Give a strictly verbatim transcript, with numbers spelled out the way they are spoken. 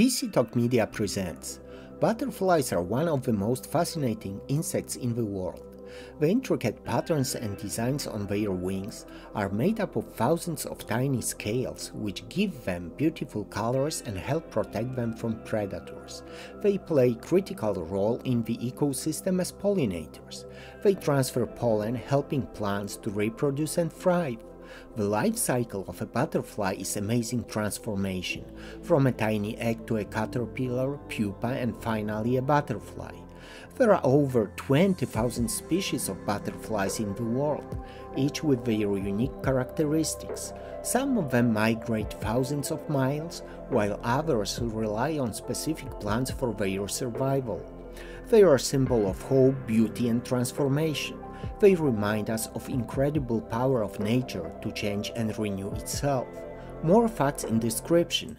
B C Talk Media presents. Butterflies are one of the most fascinating insects in the world. The intricate patterns and designs on their wings are made up of thousands of tiny scales, which give them beautiful colors and help protect them from predators. They play a critical role in the ecosystem as pollinators. They transfer pollen, helping plants to reproduce and thrive. The life cycle of a butterfly is amazing transformation, from a tiny egg to a caterpillar, pupa, and finally a butterfly. There are over twenty thousand species of butterflies in the world, each with their unique characteristics. Some of them migrate thousands of miles, while others rely on specific plants for their survival. They are a symbol of hope, beauty, and transformation. They remind us of the incredible power of nature to change and renew itself. More facts in description.